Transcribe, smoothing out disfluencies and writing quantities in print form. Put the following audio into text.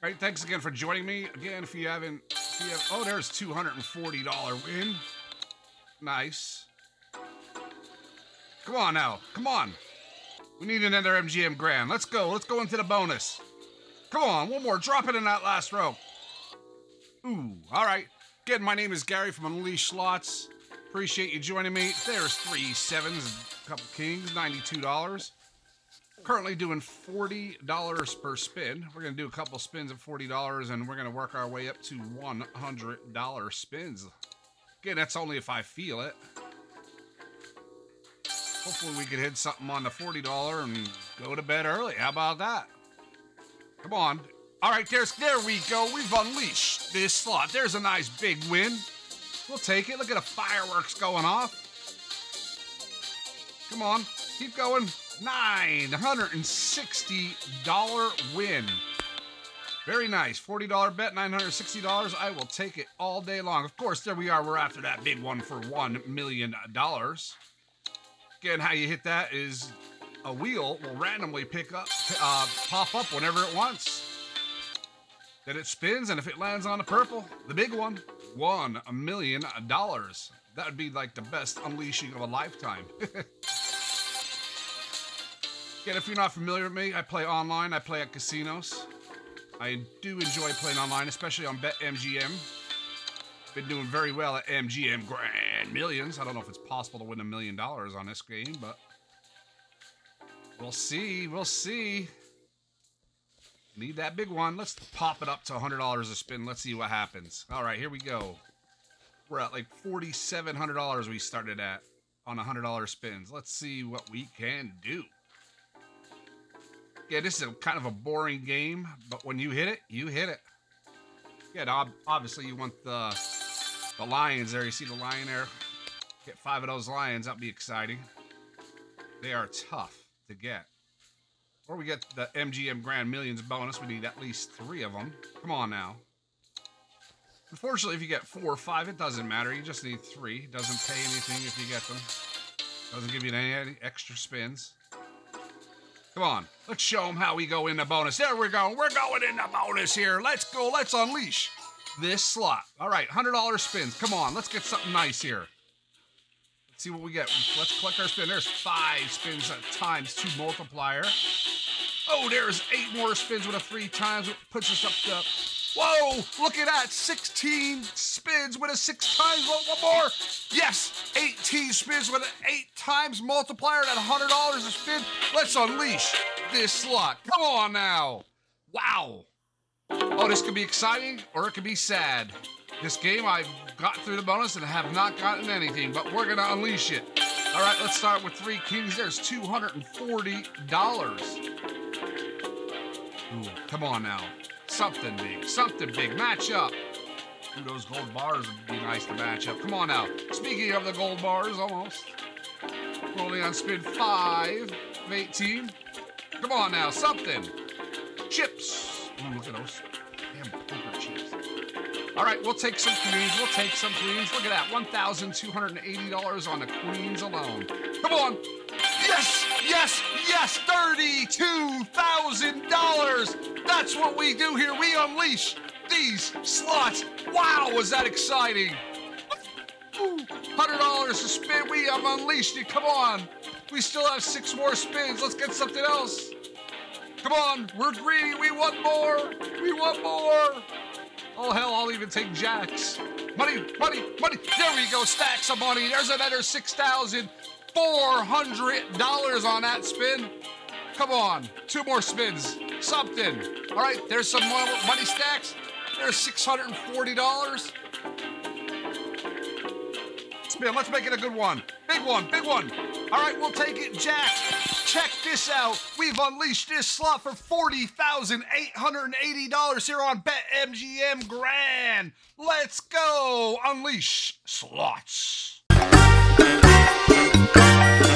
All right, thanks again for joining me. Again, if you have, oh, there's $240 win. Nice. Come on now, come on. We need another MGM Grand. Let's go into the bonus. Come on, one more, drop it in that last row. Ooh, all right. Again, my name is Gary from Unleashed Lots. Appreciate you joining me. There's 3 sevens, a couple kings, $92. Currently doing $40 per spin. We're gonna do a couple spins of $40 and we're gonna work our way up to $100 spins. Again, that's only if I feel it. Hopefully we can hit something on the $40 and go to bed early. How about that? Come on. All right, there we go. We've unleashed this slot. There's a nice big win. We'll take it. Look at the fireworks going off. Come on, keep going. $960 win. Very nice. $40 bet, $960. I will take it all day long. Of course, there we are. We're after that big one for $1 million. Again, how you hit that is a wheel will randomly pop up whenever it wants. Then it spins, and if it lands on the purple, the big one, $1 million. That would be like the best unleashing of a lifetime. Again, if you're not familiar with me, I play online. I play at casinos. I do enjoy playing online, especially on BetMGM. Been doing very well at MGM Grand Millions. I don't know if it's possible to win $1 million on this game, but we'll see. We'll see. Need that big one. Let's pop it up to $100 a spin. Let's see what happens. All right, here we go. We're at like $4,700 we started at on $100 spins. Let's see what we can do. Yeah, this is kind of a boring game, but when you hit it, you hit it. Yeah, obviously you want the lions there. You see the lion there? Get 5 of those lions. That'll be exciting. They are tough to get. Or we get the MGM Grand Millions bonus. We need at least 3 of them. Come on now. Unfortunately, if you get 4 or 5, it doesn't matter. You just need 3. It doesn't pay anything if you get them. It doesn't give you any extra spins. Come on. Let's show them how we go in the bonus. There we go. We're going in the bonus here. Let's go. Let's unleash this slot. All right. $100 spins. Come on. Let's get something nice here. Let's see what we get. Let's collect our spin. There's 5 spins times 2 multiplier. Oh, there's 8 more spins with a 3 times, which puts us up to, whoa, look at that, 16 spins with a 6 times, whoa, one more, yes, 18 spins with an 8 times multiplier at $100 a spin. Let's unleash this slot. Come on now. Wow. Oh, this could be exciting or it could be sad. This game, I've got through the bonus and have not gotten anything, but we're going to unleash it. All right, let's start with 3 kings. There's $240. Ooh, come on now. Something big, match up. Ooh, those gold bars would be nice to match up. Come on now. Speaking of the gold bars, almost. Rolling on spin 5 of 18. Come on now, something. Chips. Ooh, look at those damn poker chips. All right, we'll take some queens, we'll take some queens. Look at that, $1,280 on the queens alone. Come on. Yes, yes, yes, $32,000. That's what we do here. We unleash these slots. Wow, was that exciting. $100 to spin. We have unleashed it. Come on. We still have 6 more spins. Let's get something else. Come on. We're greedy. We want more. We want more. Oh, hell, I'll even take jacks. Money, money, money. There we go. Stacks of money. There's another $6,000. $400 on that spin. Come on, 2 more spins, something. All right, there's some money stacks. There's $640. Spin, let's make it a good one. Big one, big one. All right, we'll take it, Jack. Check this out. We've unleashed this slot for $40,880 here on BetMGM Grand. Let's go, unleash slots. We'll be right back.